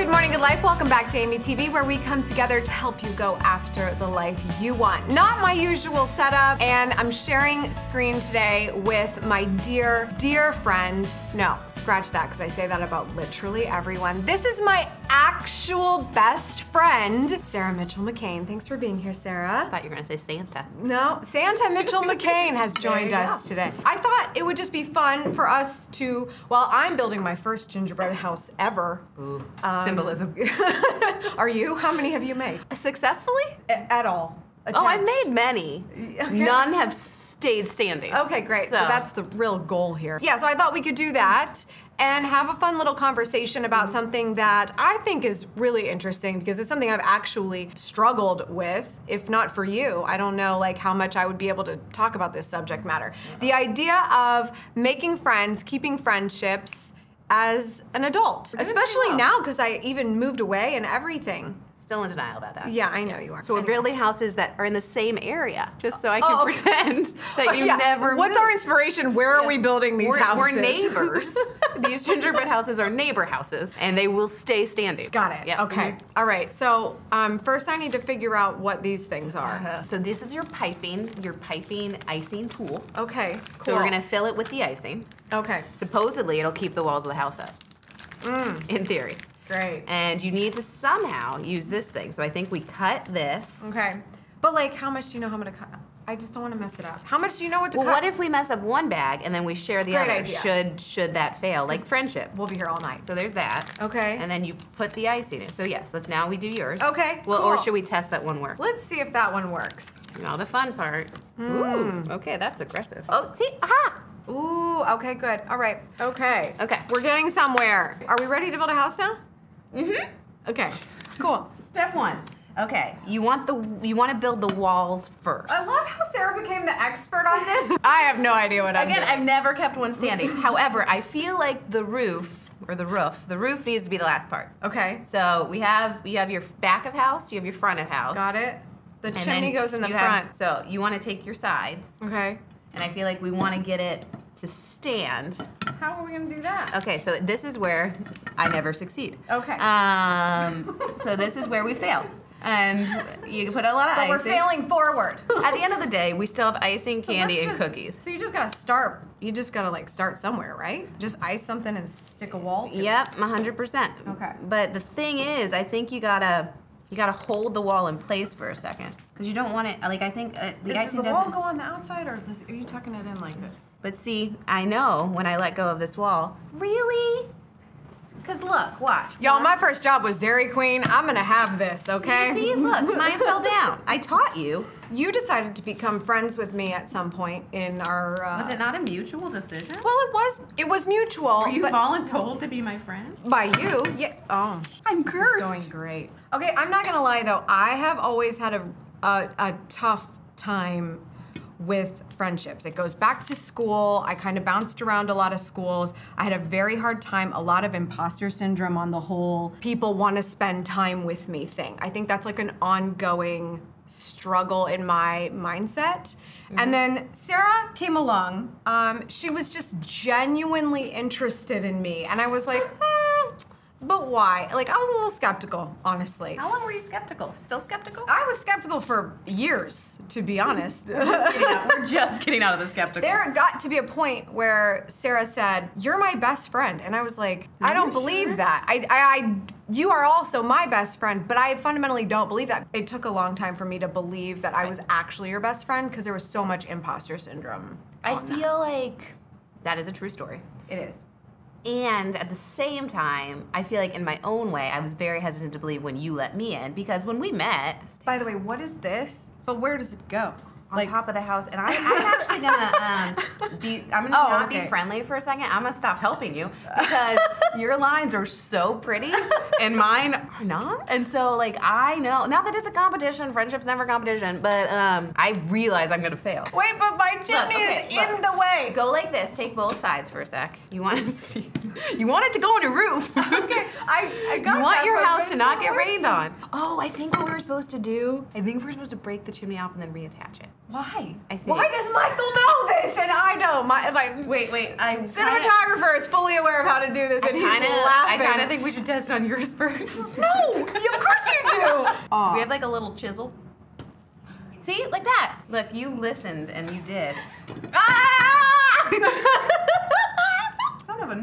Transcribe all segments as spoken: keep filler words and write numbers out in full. Good Morning, Good Life. Welcome back to Amy T V, where we come together to help you go after the life you want. Not my usual setup, and I'm sharing screen today with my dear, dear friend. No, scratch that, because I say that about literally everyone. This is my actual best friend, Sarah Mitchell McCain. Thanks for being here, Sarah. I thought you were going to say Santa. No, Santa Mitchell McCain has joined us today. I thought it would just be fun for us to, well, I'm building my first gingerbread house ever. Ooh. Um, Symbolism. Are you? How many have you made? Successfully? A- at all. Attempt. Oh, I've made many. Okay. None have stayed standing. Okay, great. So. so that's the real goal here. Yeah, so I thought we could do that and have a fun little conversation about mm-hmm. something that I think is really interesting, because it's something I've actually struggled with. If not for you, I don't know like how much I would be able to talk about this subject matter. Yeah. The idea of making friends, keeping friendships, as an adult, especially now, because I even moved away and everything. Still in denial about that. Yeah, I know yeah. you are. So we're building houses that are in the same area, just so I can oh, okay. pretend that you oh, yeah. never What's moved. Our inspiration? Where yeah. are we building these we're, houses? We're neighbors. These gingerbread houses are neighbor houses, and they will stay standing. Got it. Yep. Okay. Mm-hmm. All right. So um, first I need to figure out what these things are. Uh-huh. So this is your piping, your piping icing tool. Okay, cool. So we're going to fill it with the icing. Okay. Supposedly it'll keep the walls of the house up, mm. in theory. Great. And you need to somehow use this thing. So I think we cut this. Okay. But like, how much do you know how I'm gonna cut? I just don't want to mess it up. How much do you know what to well, cut? Well, what if we mess up one bag and then we share the Great other? Idea. Should should that fail? Like friendship. We'll be here all night. So there's that. Okay. And then you put the icing in it. So yes, let's now we do yours. Okay. Well, cool. Or should we test that one works? Let's see if that one works. Now the fun part. Mm. Ooh. Okay, that's aggressive. Oh, see, aha. Ooh. Okay, good. All right. Okay. Okay. We're getting somewhere. Are we ready to build a house now? Mm-hmm. Okay, cool. Step one. Okay, you want the you want to build the walls first. I love how Sarah became the expert on this. I have no idea what I'm doing. Again, I've never kept one standing. However, I feel like the roof or the roof, the roof needs to be the last part. Okay. So we have you have your back of house, you have your front of house. Got it. The and chimney goes in the front. Have, so you want to take your sides. Okay. And I feel like we want to get it to stand. How are we gonna do that? Okay, so this is where I never succeed. Okay. Um, so this is where we fail. And you put a lot of but icing. But we're failing forward. At the end of the day, we still have icing, so candy, just, and cookies. So you just gotta start. You just gotta like start somewhere, right? Just ice something and stick a wall to yep, it. Yep, one hundred percent. Okay. But the thing is, I think you gotta you gotta hold the wall in place for a second. Because you don't want it, like I think uh, the icing doesn't- Does the wall go on the outside, or this, are you tucking it in like this? But see, I know when I let go of this wall. Really? Because look, watch. Y'all, my first job was Dairy Queen. I'm gonna have this, okay? See, look, mine fell down. I taught you. You decided to become friends with me at some point in our- uh, Was it not a mutual decision? Well, it was. It was mutual. Were you voluntold to be my friend? By you, yeah. Oh. I'm cursed. This is going great. Okay, I'm not gonna lie though. I have always had a, a, a tough time with friendships. It goes back to school. I kind of bounced around a lot of schools. I had a very hard time, a lot of imposter syndrome on the whole people want to spend time with me thing. I think that's like an ongoing struggle in my mindset. Mm-hmm. And then Sarah came along. Um, she was just genuinely interested in me. And I was like, but why? Like, I was a little skeptical, honestly. How long were you skeptical? Still skeptical? I was skeptical for years, to be honest. We're just getting out, we're just getting out of the skeptical. There got to be a point where Sarah said, "You're my best friend." And I was like, I don't believe sure? that. I, I, I, you are also my best friend, but I fundamentally don't believe that. It took a long time for me to believe that I was actually your best friend, because there was so much imposter syndrome. I feel like that is a true story. It is. And at the same time, I feel like in my own way, I was very hesitant to believe when you let me in, because when we met... By the way, what is this? But where does it go? On like, top of the house. And I, I'm actually gonna um, be, I'm gonna oh, not okay. be friendly for a second. I'm gonna stop helping you, because your lines are so pretty and mine are not. And so like, I know, now that it's a competition, friendship's never a competition, but um, I realize I'm gonna fail. Wait, but my chimney okay, is look, in the way. Go like this, take both sides for a sec. You want to see, you want it to go on a roof. Okay, I, I got You want that, your house to not get rained on. Oh, I think what we're supposed to do, I think we're supposed to break the chimney off and then reattach it. Why? I think. Why does Michael know this and I don't? My, my wait, wait. I cinematographer is fully aware of how to do this, and kinda, he's laughing. I kind of think we should test on yours first. No, of course you do. Aww. Do we have like a little chisel? See, like that. Look, you listened and you did. Ah!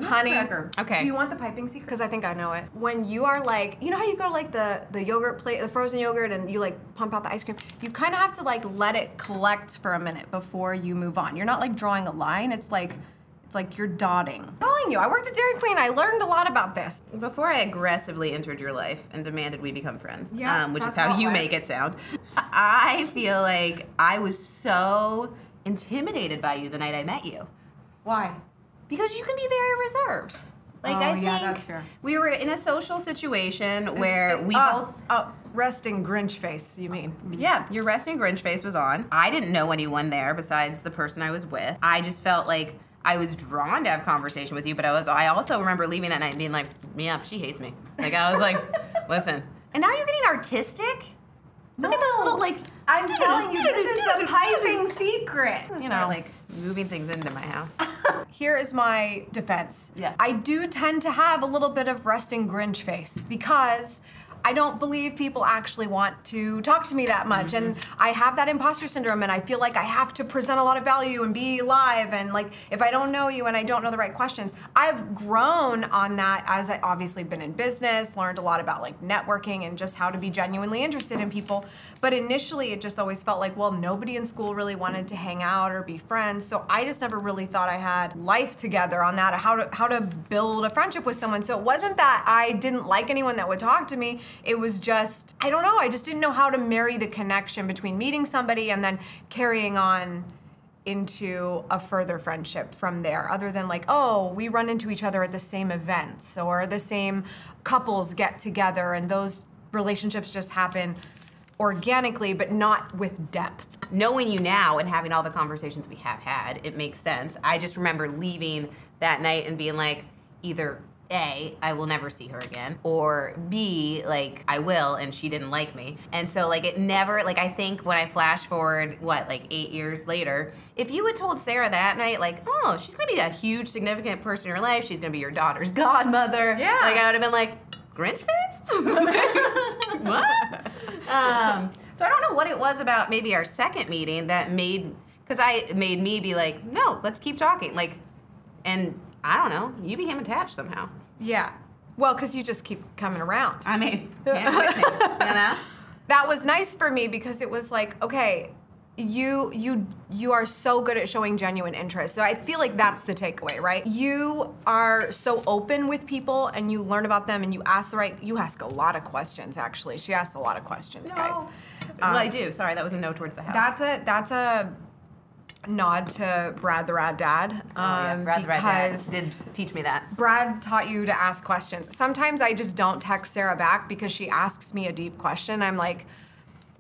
Honey, okay. Do you want the piping secret? Because I think I know it. When you are like, you know how you go to like the the yogurt plate, the frozen yogurt, and you like pump out the ice cream. You kind of have to like let it collect for a minute before you move on. You're not like drawing a line. It's like, it's like you're dotting. I'm telling you, I worked at Dairy Queen. I learned a lot about this. Before I aggressively entered your life and demanded we become friends, yeah, um, which is how you make it sound. I feel like I was so intimidated by you the night I met you. Why? Because you can be very reserved. Like, oh, I think yeah, that's fair. We were in a social situation it's, where we uh, both... Uh, resting Grinch face, you mean. Yeah, your resting Grinch face was on. I didn't know anyone there besides the person I was with. I just felt like I was drawn to have conversation with you, but I was. I also remember leaving that night and being like, yeah, she hates me. Like, I was like, listen. And now you're getting artistic? Look no. at those little, like, I'm telling you, this is the piping secret. You know, like moving things into my house. Here is my defense. Yeah. I do tend to have a little bit of resting Grinch face because I don't believe people actually want to talk to me that much. Mm-hmm. And I have that imposter syndrome, and I feel like I have to present a lot of value and be live, and like, if I don't know you and I don't know the right questions. I've grown on that as I've obviously been in business, learned a lot about like networking and just how to be genuinely interested in people. But initially it just always felt like, well, nobody in school really wanted to hang out or be friends. So I just never really thought I had life together on that, how to, how to build a friendship with someone. So it wasn't that I didn't like anyone that would talk to me. It was just, I don't know, I just didn't know how to marry the connection between meeting somebody and then carrying on into a further friendship from there, other than like, oh, we run into each other at the same events, or the same couples get together, and those relationships just happen organically, but not with depth. Knowing you now and having all the conversations we have had, it makes sense. I just remember leaving that night and being like, either A, I will never see her again, or B, like, I will, and she didn't like me. And so, like, it never, like, I think when I flash forward, what, like, eight years later, if you had told Sarah that night, like, oh, she's gonna be a huge, significant person in your life, she's gonna be your daughter's godmother. Yeah. Like, I would have been like, Grinch face? What? Um, so I don't know what it was about maybe our second meeting that made, because I made me be like, no, let's keep talking. Like, and I don't know, you became attached somehow. Yeah, well, because you just keep coming around. I mean, can't quit it, you know? That was nice for me because it was like, okay, you, you, you are so good at showing genuine interest. So I feel like that's the takeaway, right? You are so open with people, and you learn about them, and you ask the right, you ask a lot of questions, actually. She asked a lot of questions, no. guys. Um, well, I do, sorry, that was a no towards the house. That's a, that's a, nod to Brad the Rad Dad. Um, oh, yeah. Brad the Rad Dad did teach me that. Brad taught you to ask questions. Sometimes I just don't text Sarah back because she asks me a deep question. I'm like,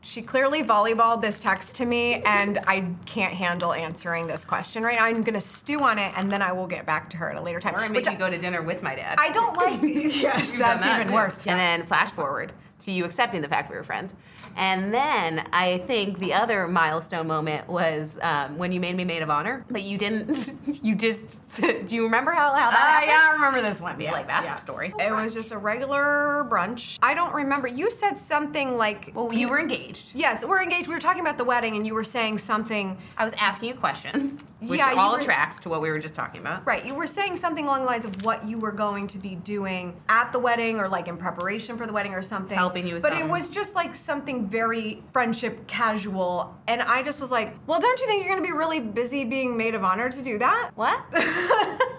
she clearly volleyballed this text to me, and I can't handle answering this question right now. I'm gonna stew on it, and then I will get back to her at a later time. Or maybe go to dinner with my dad. I don't like, yes, that's that, even worse. Yeah. And then flash forward to you accepting the fact we were friends. And then I think the other milestone moment was um, when you made me maid of honor, but you didn't, you just, do you remember how, how that uh, happened? Yeah, I remember this one. Yeah, like, that's yeah. a story. It was just a regular brunch. I don't remember, you said something like— Well, you were engaged. Yes, we're engaged, we were talking about the wedding, and you were saying something— I was asking you questions, which yeah, all were, attracts to what we were just talking about. Right, you were saying something along the lines of what you were going to be doing at the wedding, or like in preparation for the wedding or something. Helping you with But something. It was just like something very friendship casual, and I just was like, well, don't you think you're gonna be really busy being maid of honor to do that? What?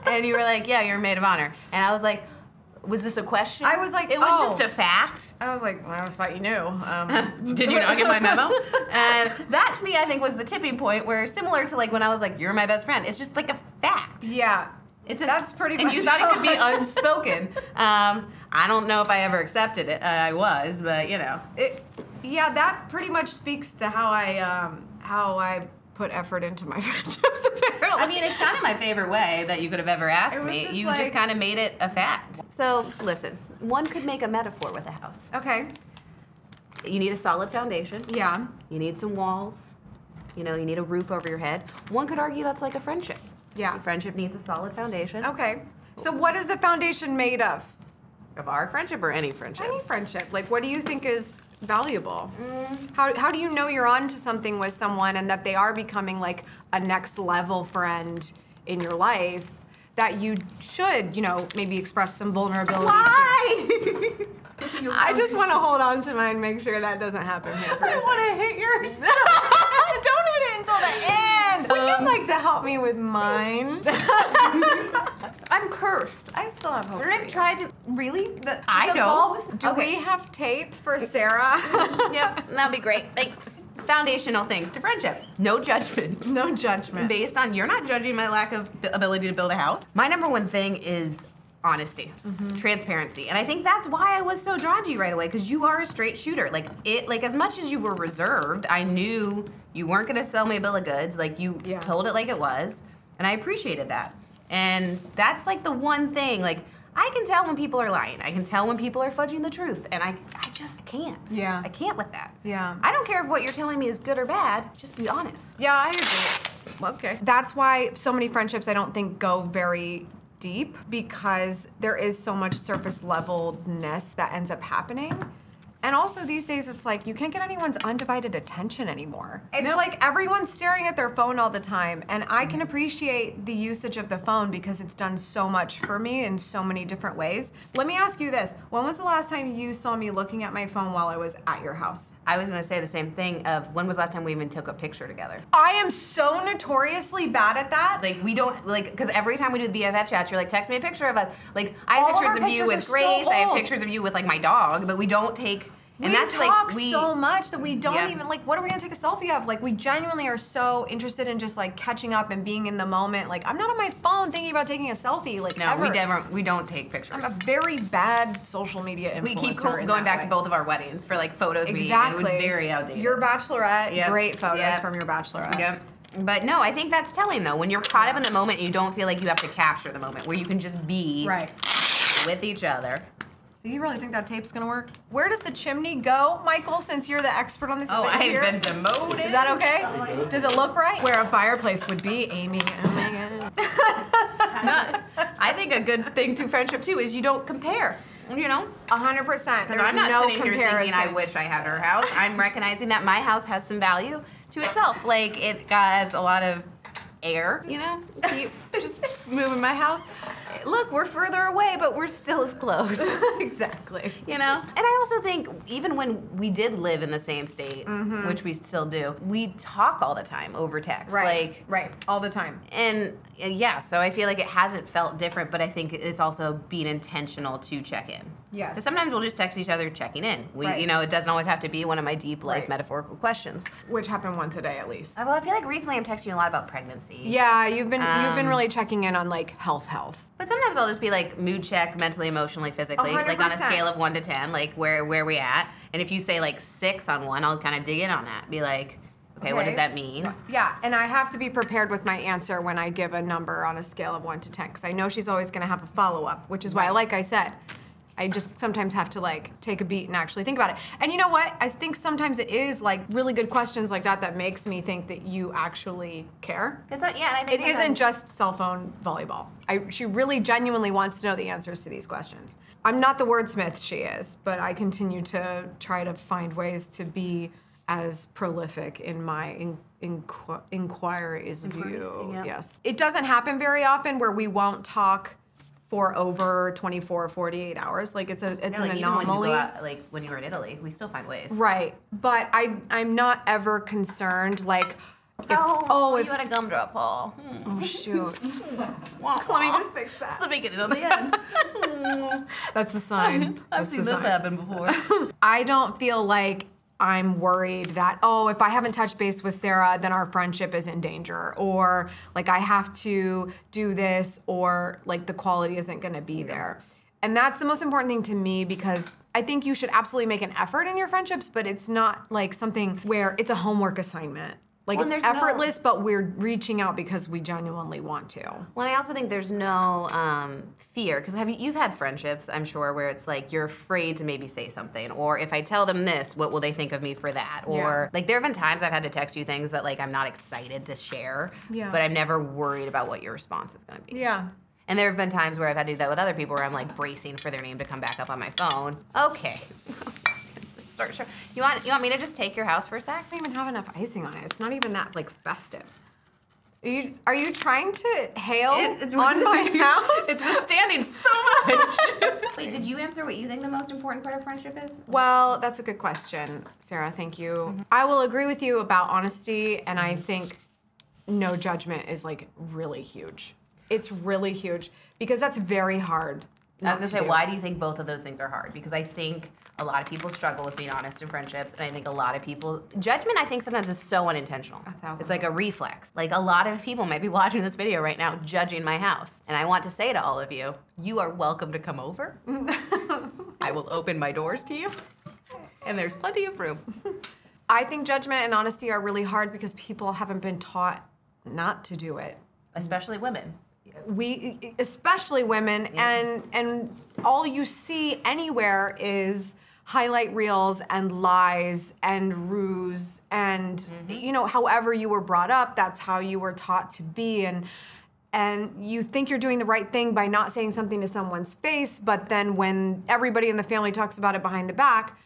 And you were like, yeah, you're maid of honor. And I was like, was this a question? I was like, it was oh. just a fact. I was like, well, I thought you knew. Um, Did you not get my memo? And that to me, I think was the tipping point where similar to like when I was like, you're my best friend, it's just like a fact. Yeah. It's a, That's pretty much And you thought it could be unspoken. Um, I don't know if I ever accepted it. Uh, I was, but you know. It, yeah, that pretty much speaks to how I, um, how I put effort into my friendships, apparently. I mean, it's kind of my favorite way that you could have ever asked me. Just you like... just kind of made it a fact. So, listen, one could make a metaphor with a house. Okay. You need a solid foundation. Yeah. You need some walls. You know, you need a roof over your head. One could argue that's like a friendship. Yeah. A friendship needs a solid foundation. Okay. So what is the foundation made of? Of our friendship or any friendship? Any friendship. Like, what do you think is valuable? Mm. How, how do you know you're onto something with someone and that they are becoming like a next level friend in your life that you should, you know, maybe express some vulnerability Why? To? I just want to hold on to mine and make sure that doesn't happen here for I a second. I want to hit yours. Don't hit it until the end. Would um, you like to help me with mine? I'm cursed. I still have hope. Rick tried to really. The, I the don't. Bulbs? Do okay. we have tape for Sarah? Yep, that'd be great. Thanks. Foundational things to friendship. No judgment. No judgment. Based on you're not judging my lack of ability to build a house. My number one thing is honesty, mm-hmm. transparency. And I think that's why I was so drawn to you right away, because you are a straight shooter. Like, it, like as much as you were reserved, I knew you weren't gonna sell me a bill of goods. Like, you yeah. told it like it was, and I appreciated that. And that's like the one thing, like, I can tell when people are lying. I can tell when people are fudging the truth, and I, I just can't. Yeah. I can't with that. Yeah. I don't care if what you're telling me is good or bad, just be honest. Yeah, I agree. Okay. That's why so many friendships I don't think go very deep, because there is so much surface levelness that ends up happening. And also these days it's like you can't get anyone's undivided attention anymore. It's no. like everyone's staring at their phone all the time, and I can appreciate the usage of the phone because it's done so much for me in so many different ways. Let me ask you this, when was the last time you saw me looking at my phone while I was at your house? I was gonna say the same thing of when was the last time we even took a picture together? I am so notoriously bad at that. Like we don't, like, cause every time we do the B F F chats, you're like, text me a picture of us. Like I have all pictures of you with Grace, so I have pictures of you with like my dog, but we don't take, And we that's talk like we, so much that we don't yeah. even, like, what are we gonna take a selfie of? Like, we genuinely are so interested in just, like, catching up and being in the moment. Like, I'm not on my phone thinking about taking a selfie, like, No, ever. we never, we don't take pictures. I'm a very bad social media influencer. We keep going back way. to both of our weddings for, like, photos exactly. we, and it was very outdated. Your bachelorette, yep. great photos yep. from your bachelorette. Yep. But no, I think that's telling, though. When you're caught up in the moment, you don't feel like you have to capture the moment, where you can just be right. with each other. So you really think that tape's gonna work? Where does the chimney go, Michael, since you're the expert on this? Oh, I've been demoted. Is that okay? Does it look right? Where a fireplace would be, Amy. Oh my God. Not, I think a good thing to friendship, too, is you don't compare, you know? one hundred percent. There's I'm not no sitting comparison. Here thinking I wish I had her house. I'm recognizing that my house has some value to itself. Like, it has a lot of air, you know? Keep just moving my house. Look, we're further away, but we're still as close. Exactly. You know? And I also think even when we did live in the same state, mm-hmm. which we still do, we talk all the time over text. Right, like, right, all the time. And uh, yeah, so I feel like it hasn't felt different, but I think it's also being intentional to check in. Yes. Because sometimes we'll just text each other checking in. We, right. You know, it doesn't always have to be one of my deep life right. metaphorical questions. Which happened once a day at least. Well, I feel like recently I'm texting you a lot about pregnancy. Yeah, you've been, um, you've been really checking in on like health health. But sometimes I'll just be like mood check, mentally, emotionally, physically, one hundred percent. Like on a scale of one to ten, like where where we at. And if you say like six on one, I'll kind of dig in on that, be like, okay, okay, what does that mean? Yeah, and I have to be prepared with my answer when I give a number on a scale of one to ten, because I know she's always gonna have a follow-up, which is why, like I said, I just sometimes have to like take a beat and actually think about it. And you know what? I think sometimes it is like really good questions like that that makes me think that you actually care. It's not, yeah, I think it isn't I'm... just cell phone volleyball. I, she really genuinely wants to know the answers to these questions. I'm not the wordsmith she is, but I continue to try to find ways to be as prolific in my in, inqu inquiries of you. Yep. Yes. It doesn't happen very often where we won't talk for over twenty-four, forty-eight hours. Like it's a, it's yeah, like an anomaly. Even when you go out, like when you were in Italy, we still find ways. Right, but I, I'm not ever concerned like, if, oh, oh if, you had a gumdrop fall. Oh shoot. Let me just fix that. It's the beginning of the end. That's the sign. I've That's seen this sign. happen before. I don't feel like I'm worried that, oh, if I haven't touched base with Sarah, then our friendship is in danger, or like I have to do this, or like the quality isn't gonna be there. And that's the most important thing to me, because I think you should absolutely make an effort in your friendships, but it's not like something where it's a homework assignment. Like, well, it's effortless, no... but we're reaching out because we genuinely want to. Well, and I also think there's no um, fear, because have you, you've had friendships, I'm sure, where it's like you're afraid to maybe say something, or if I tell them this, what will they think of me for that? Or yeah. like there have been times I've had to text you things that like I'm not excited to share, yeah. but I'm never worried about what your response is going to be. Yeah. And there have been times where I've had to do that with other people where I'm like bracing for their name to come back up on my phone. Okay. Start show. You want you want me to just take your house for a sec? I don't even have enough icing on it. It's not even that like festive. Are you, are you trying to hail it, it's on my house? It's withstanding so much. Wait, did you answer what you think the most important part of friendship is? Well, that's a good question, Sarah. Thank you. Mm-hmm. I will agree with you about honesty, and I think no judgment is like really huge. It's really huge because that's very hard. I was gonna say, do. Why do you think both of those things are hard? Because I think a lot of people struggle with being honest in friendships, and I think a lot of people, judgment I think sometimes is so unintentional. A thousand it's like percent. a reflex. Like a lot of people might be watching this video right now judging my house. And I want to say to all of you, you are welcome to come over. I will open my doors to you, and there's plenty of room. I think judgment and honesty are really hard because people haven't been taught not to do it. Especially women. We, especially women, yeah. and and all you see anywhere is highlight reels and lies and ruse and mm-hmm. you know, however you were brought up, that's how you were taught to be, and and you think you're doing the right thing by not saying something to someone's face, but then when everybody in the family talks about it behind the back,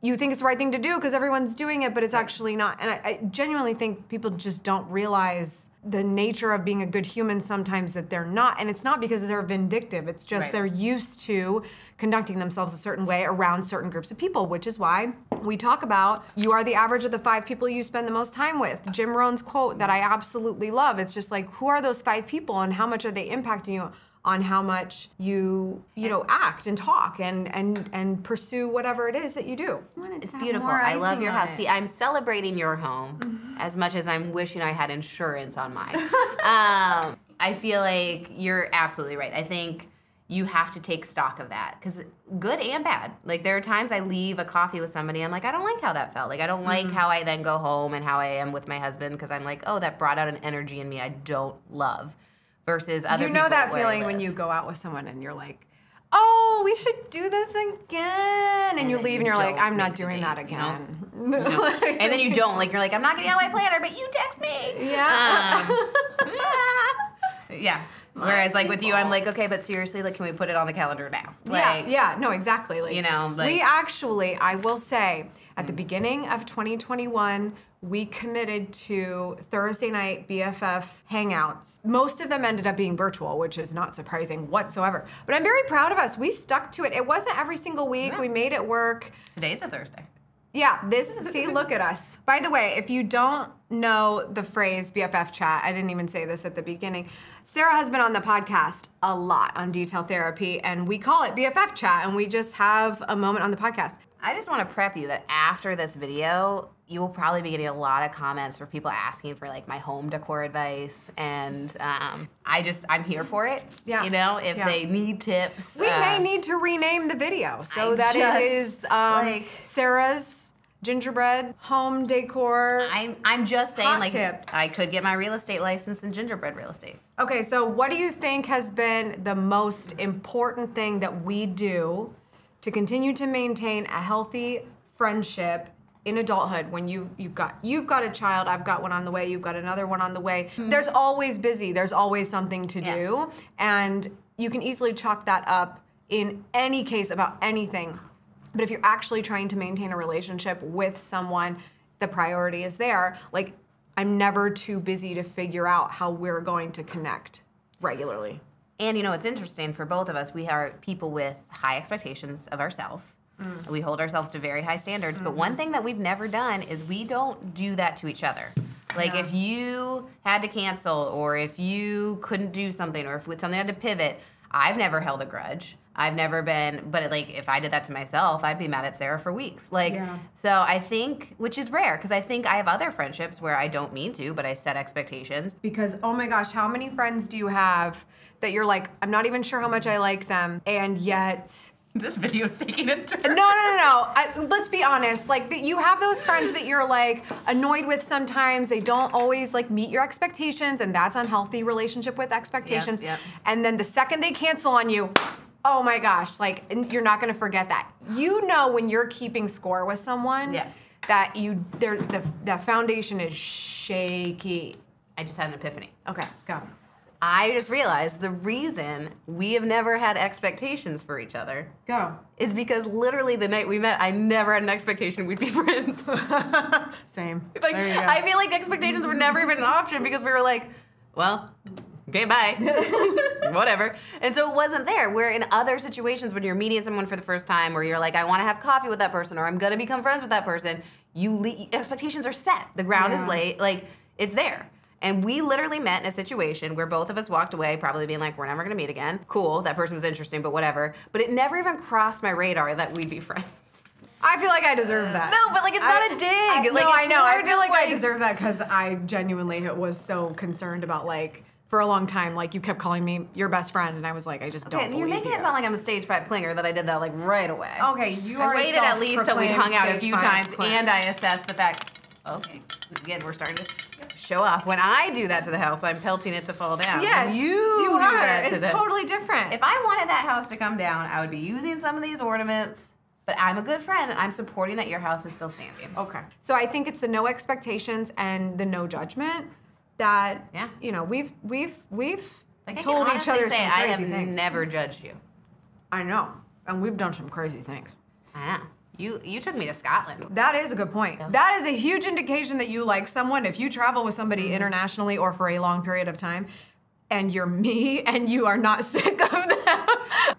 you think it's the right thing to do because everyone's doing it, but it's actually not. And I, I genuinely think people just don't realize the nature of being a good human sometimes, that they're not. And it's not because they're vindictive. It's just right. they're used to conducting themselves a certain way around certain groups of people, which is why we talk about you are the average of the five people you spend the most time with. Jim Rohn's quote that I absolutely love. It's just like, who are those five people and how much are they impacting you on how much you, you know, act and talk and and and pursue whatever it is that you do. It's beautiful. I love your house. See, I'm celebrating your home mm-hmm. as much as I'm wishing I had insurance on mine. um, I feel like you're absolutely right. I think you have to take stock of that, because good and bad. Like there are times I leave a coffee with somebody, I'm like, I don't like how that felt. Like I don't like mm-hmm. how I then go home and how I am with my husband, because I'm like, oh, that brought out an energy in me I don't love. Versus other people. You know that feeling when you go out with someone and you're like, oh, we should do this again. And you leave and you're like, I'm not doing that again. No. No. And then you don't. Like, you're like, I'm not getting out of my planner, but you text me. Yeah. Um, yeah. yeah. Whereas like with you, I'm like, okay, but seriously, like, can we put it on the calendar now? Like, yeah, yeah, no, exactly. Like, you know, like, we actually, I will say, at the beginning of twenty twenty-one, we committed to Thursday night B F F hangouts. Most of them ended up being virtual, which is not surprising whatsoever. But I'm very proud of us. We stuck to it. It wasn't every single week. Yeah. We made it work. Today's a Thursday. Yeah, this, see, look at us. By the way, if you don't know the phrase B F F chat, I didn't even say this at the beginning, Sarah has been on the podcast a lot on Detail Therapy, and we call it B F F chat, and we just have a moment on the podcast. I just want to prep you that after this video, you will probably be getting a lot of comments for people asking for like my home decor advice, and um, I just, I'm here for it. Yeah. You know, if yeah. they need tips. We uh, may need to rename the video so I that just, it is um, like, Sarah's gingerbread home decor. I'm I'm just saying, like, tip. I could get my real estate license in gingerbread real estate. Okay, so what do you think has been the most important thing that we do to continue to maintain a healthy friendship in adulthood? When you you've got you've got a child, I've got one on the way, you've got another one on the way. Mm-hmm. There's always busy. There's always something to yes. do, and you can easily chalk that up in any case about anything. But if you're actually trying to maintain a relationship with someone, the priority is there. Like, I'm never too busy to figure out how we're going to connect regularly. And you know, it's interesting for both of us, we are people with high expectations of ourselves. Mm. We hold ourselves to very high standards, mm-hmm. but one thing that we've never done is we don't do that to each other. Like, yeah. if you had to cancel, or if you couldn't do something, or if something had to pivot, I've never held a grudge. I've never been, but like if I did that to myself, I'd be mad at Sarah for weeks. Like, yeah. so I think, which is rare, because I think I have other friendships where I don't mean to, but I set expectations. Because, oh my gosh, how many friends do you have that you're like, I'm not even sure how much I like them, and yet This video is taking a turn. No, no, no, no. I, let's be honest. Like, the, you have those friends that you're like annoyed with sometimes. They don't always like meet your expectations, and that's unhealthy relationship with expectations. Yep, yep. And then the second they cancel on you, oh my gosh, like you're not gonna forget that. You know when you're keeping score with someone, yes, that you there the the foundation is shaky. I just had an epiphany. Okay, go. I just realized the reason we have never had expectations for each other Go. is because literally the night we met, I never had an expectation we'd be friends. Same. Like, there you go. I feel like expectations were never even an option because we were like, well, okay, bye, whatever. And so it wasn't there. Where in other situations when you're meeting someone for the first time or you're like, I want to have coffee with that person or I'm going to become friends with that person, you le expectations are set. The ground yeah. is laid. Like, it's there. And we literally met in a situation where both of us walked away probably being like, we're never gonna meet again. Cool, that person was interesting, but whatever. But it never even crossed my radar that we'd be friends. I feel like I deserve that. No, but like it's not I, a dig. I, like, no, I know, I feel like, like I deserve that because I genuinely was so concerned about like, for a long time, like you kept calling me your best friend, and I was like, I just don't okay, believe you. You're making you. it sound like I'm a stage five clinger that I did that like right away. Okay, you I are waited at least till we hung out a few times, clinger. and I assessed the fact, okay, again, we're starting to show off. When I do that to the house, I'm pelting it to fall down. Yes, you, you are. Do that to it's the... totally different. If I wanted that house to come down, I would be using some of these ornaments, but I'm a good friend and I'm supporting that your house is still standing. Okay. So I think it's the no expectations and the no judgment that, yeah. you know, we've, we've, we've like told each other say, some I crazy things. I have never judged you. I know. And we've done some crazy things. I know. You, you took me to Scotland. That is a good point. Yeah. That is a huge indication that you like someone. If you travel with somebody internationally or for a long period of time, and you're me, and you are not sick of them.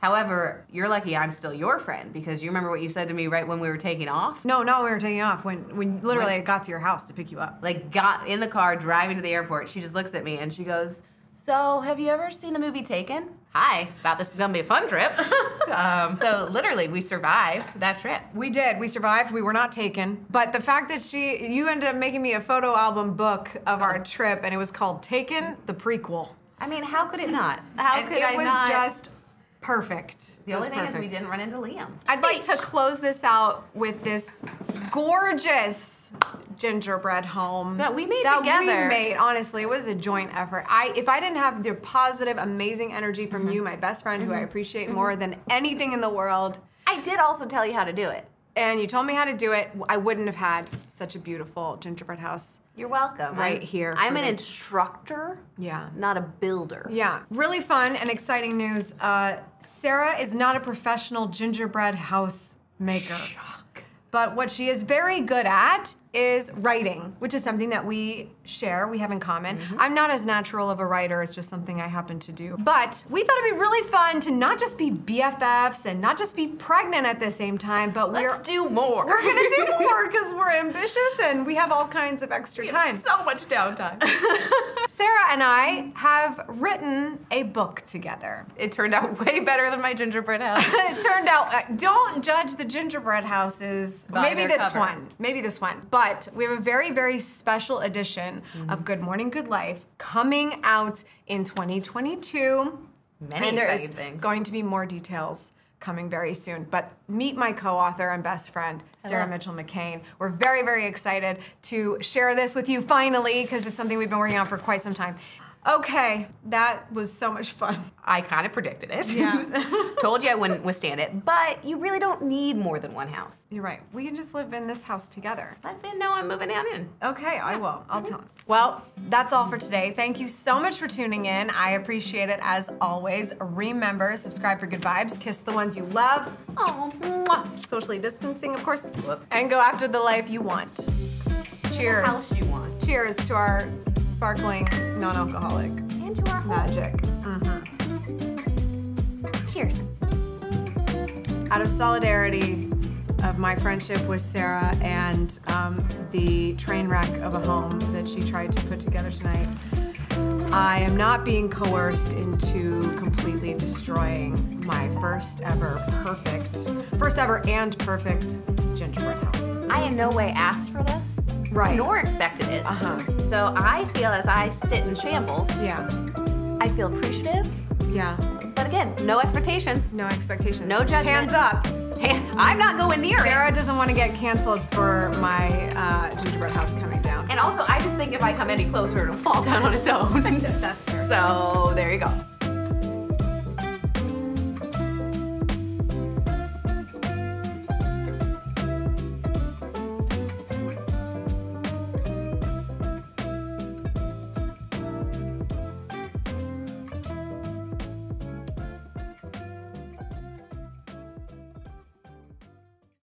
However, you're lucky I'm still your friend, because you remember what you said to me right when we were taking off? No, not when we were taking off, when, when literally when, I got to your house to pick you up. Like, got in the car, driving to the airport, she just looks at me and she goes, so, have you ever seen the movie Taken? Hi, thought this was gonna be a fun trip. um, so literally, we survived that trip. We did, we survived, we were not taken. But the fact that she, you ended up making me a photo album book of our trip, and it was called Taken, the prequel. I mean, how could it not? How and could I not? It was just perfect. The only thing perfect. is we didn't run into Liam. I'd Speech. like to close this out with this gorgeous gingerbread home that we made that together. That we made, honestly, it was a joint effort. I, if I didn't have the positive, amazing energy from mm-hmm. you, my best friend, mm-hmm. who I appreciate mm-hmm. more than anything in the world. I did also tell you how to do it. And you told me how to do it. I wouldn't have had such a beautiful gingerbread house. You're welcome. Right I'm, here. I'm an this. instructor, yeah, not a builder. Yeah, really fun and exciting news. Uh, Sarah is not a professional gingerbread house maker. Shock. But what she is very good at is writing, which is something that we share, we have in common. Mm-hmm. I'm not as natural of a writer, it's just something I happen to do. But we thought it'd be really fun to not just be B F Fs and not just be pregnant at the same time, but Let's we're- Let's do more. We're gonna do more because we're ambitious and we have all kinds of extra we time. Have so much downtime. Sarah and I have written a book together. It turned out way better than my gingerbread house. It turned out, uh, don't judge the gingerbread houses. By maybe this cover. one, maybe this one. But But we have a very, very special edition mm-hmm. of Good Morning, Good Life coming out in twenty twenty-two. Many and there is things. going to be more details coming very soon. But meet my co-author and best friend, Sarah Hello. Mitchell McCain. We're very, very excited to share this with you finally, because it's something we've been working on for quite some time. Okay, that was so much fun. I kind of predicted it. Yeah. Told you I wouldn't withstand it, but you really don't need more than one house. You're right. We can just live in this house together. Let me know I'm moving out in. Okay, yeah. I will. I'll mm-hmm. tell him. Well, that's all for today. Thank you so much for tuning in. I appreciate it as always. Remember, subscribe for good vibes, kiss the ones you love. Oh, mwah. Socially distancing, of course. Whoops. And go after the life you want. Cheers. The house you want. Cheers to our sparkling, non-alcoholic. And to our home. Magic. Mm-hmm. Cheers. Out of solidarity of my friendship with Sarah and um, the train wreck of a home that she tried to put together tonight, I am not being coerced into completely destroying my first ever perfect, first ever and perfect gingerbread house. I in no way asked for this. Right. Nor expected it. Uh-huh. So I feel as I sit in shambles, yeah. I feel appreciative. Yeah. But that again. No expectations. No expectations. No judgment. Hands up. Hey, I'm not going near Sarah it. Sarah doesn't want to get canceled for my uh, gingerbread house coming down. And also, I just think if I come any closer, it'll fall down on its own. So there you go.